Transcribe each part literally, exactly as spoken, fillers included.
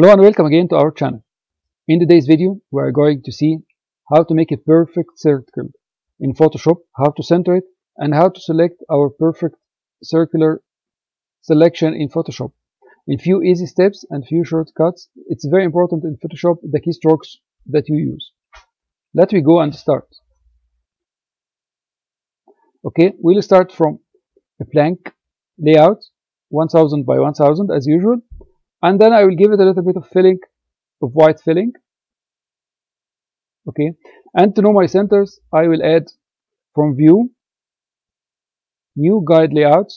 Hello and welcome again to our channel. In today's video we are going to see how to make a perfect circle in Photoshop, how to center it, and how to select our perfect circular selection in Photoshop. In few easy steps and few shortcuts, it's very important in Photoshop the keystrokes that you use. Let me go and start. Okay, we'll start from a blank layout, one thousand by one thousand as usual. And then I will give it a little bit of filling, of white filling. Okay. And to know my centers, I will add from view, new guide layout.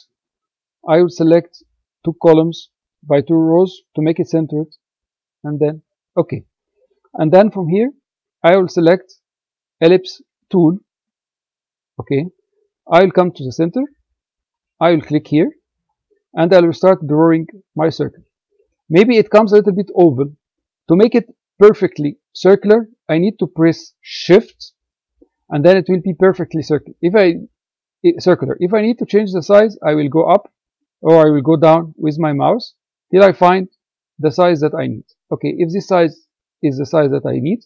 I will select two columns by two rows to make it centered. And then, okay. And then from here, I will select ellipse tool. Okay. I will come to the center. I will click here. And I will start drawing my circle. Maybe it comes a little bit oval. To make it perfectly circular, I need to press shift and then it will be perfectly circular. If I circular, if I need to change the size, I will go up or I will go down with my mouse till I find the size that I need. Okay, if this size is the size that I need,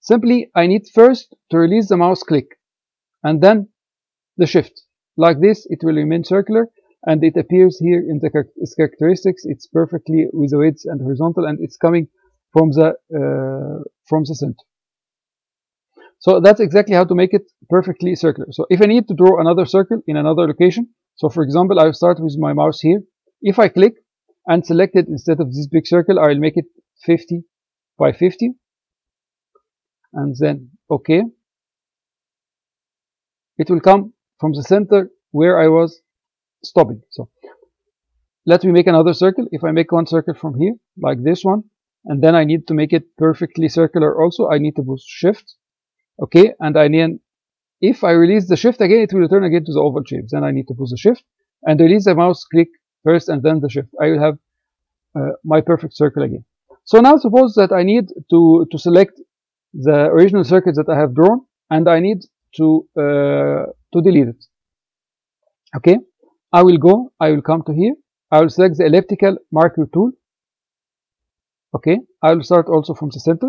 simply I need first to release the mouse click and then the shift. Like this, it will remain circular. And it appears here in the characteristics. It's perfectly with the width and horizontal, and it's coming from the uh, from the center. So that's exactly how to make it perfectly circular. So if I need to draw another circle in another location, so for example, I'll start with my mouse here. If I click and select it instead of this big circle, I'll make it fifty by fifty, and then okay. It will come from the center where I was stopping. So let me make another circle. If I make one circle from here, like this one, and then I need to make it perfectly circular also, I need to push shift. Okay, and I need, if I release the shift again, it will return again to the oval shape. Then I need to push the shift and release the mouse click first and then the shift. I will have uh, my perfect circle again. So now suppose that I need to, to select the original circle that I have drawn and I need to, uh, to delete it. Okay. I will go, I will come to here, I will select the elliptical marker tool. Okay, I will start also from the center.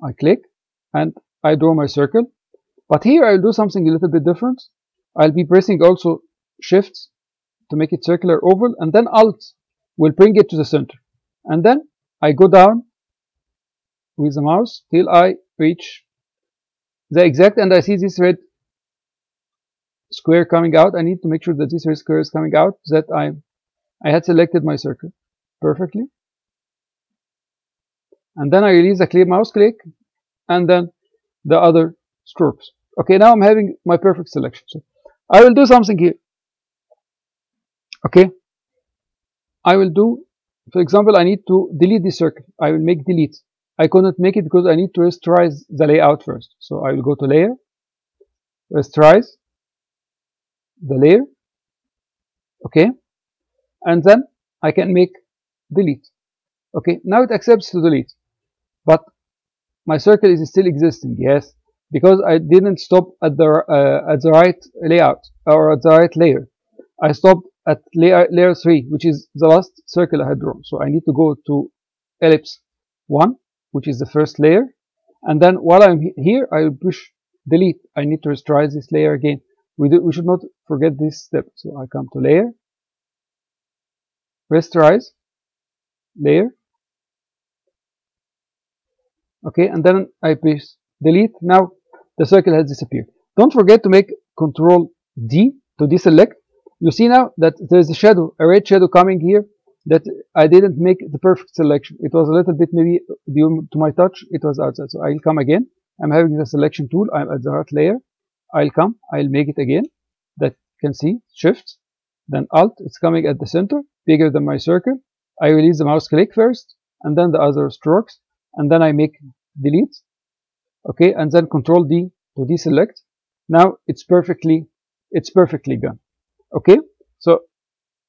I click and I draw my circle. But here I will do something a little bit different. I'll be pressing also shift to make it circular oval, and then alt will bring it to the center. And then I go down with the mouse till I reach the exact, and I see this red square coming out. I need to make sure that this red square is coming out, that I I had selected my circle perfectly. And then I release a clear mouse click and then the other strokes. Okay, now I'm having my perfect selection. So I will do something here. Okay. I will do, for example, I need to delete this circle. I will make delete. I couldn't make it because I need to rasterize the layout first. So I will go to layer, rasterize the layer, okay, and then I can make delete. Okay, now it accepts to delete, but my circle is still existing, yes, because I didn't stop at the uh, at the right layout or at the right layer. I stopped at layer layer three, which is the last circle I had drawn. So I need to go to ellipse one, which is the first layer, and then while I'm he here, I will push delete. I need to rasterize this layer again. We, do, we should not forget this step. So I come to layer, rasterize, layer, okay, and then I press delete. Now the circle has disappeared. Don't forget to make control D to deselect. You see now that there's a shadow, a red shadow coming here, that I didn't make the perfect selection. It was a little bit maybe due to my touch, it was outside. So I'll come again. I'm having the selection tool, I'm at the right layer. I'll come, I'll make it again, that you can see, shift, then alt, it's coming at the center, bigger than my circle. I release the mouse click first, and then the other strokes, and then I make delete, okay, and then control D to deselect. Now it's perfectly, it's perfectly gone, okay? So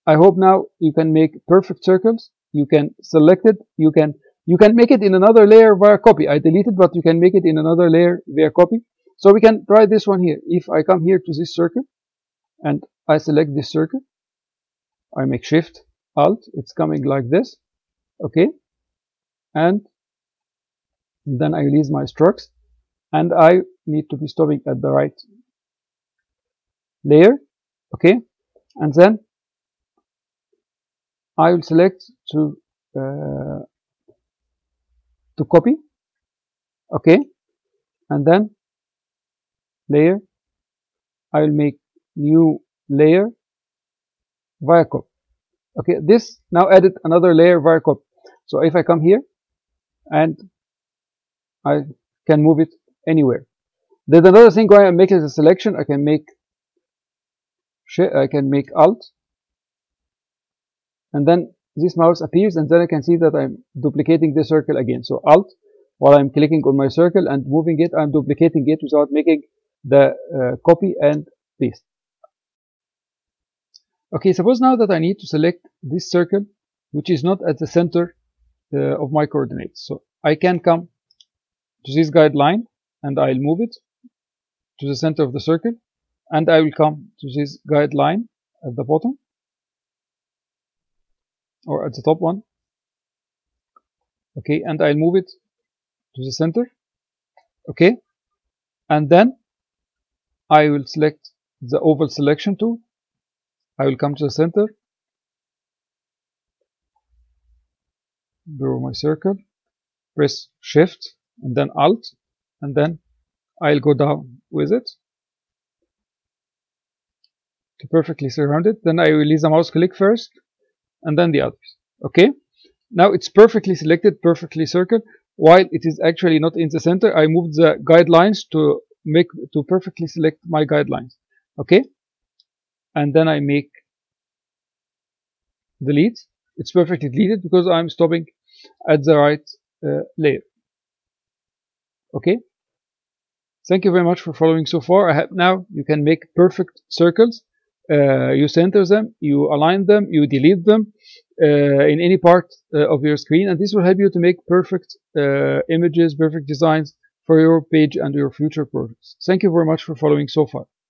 I hope now you can make perfect circles, you can select it, you can, you can make it in another layer via copy. I deleted, but you can make it in another layer via copy. So we can try this one here. If I come here to this circle and I select this circle, I make shift Alt, it's coming like this, okay, and then I release my strokes, and I need to be stopping at the right layer, okay, and then I will select to uh, to copy, okay, and then layer, I will make new layer via copy. Okay, this now added another layer via copy. So if I come here, and I can move it anywhere. There's another thing where I make it a selection. I can make I can make Alt, and then this mouse appears, and then I can see that I'm duplicating this circle again. So Alt, while I'm clicking on my circle and moving it, I'm duplicating it without making the uh, copy and paste. Okay, suppose now that I need to select this circle, which is not at the center uh, of my coordinates. So I can come to this guideline, and I'll move it to the center of the circle, and I will come to this guideline at the bottom, or at the top one, okay, and I'll move it to the center, okay, and then I will select the oval selection tool. I will come to the center, draw my circle, press Shift and then Alt, and then I'll go down with it to perfectly surround it. Then I will release the mouse click first, and then the others. Okay, now it's perfectly selected, perfectly circled. While it is actually not in the center, I moved the guidelines to make to perfectly select my guidelines. Okay, and then I make delete. It's perfectly deleted because I'm stopping at the right uh, layer. Okay, thank you very much for following so far. I have now you can make perfect circles. Uh, you center them, you align them, you delete them uh, in any part uh, of your screen, and this will help you to make perfect uh, images, perfect designs for your page and your future projects. Thank you very much for following so far.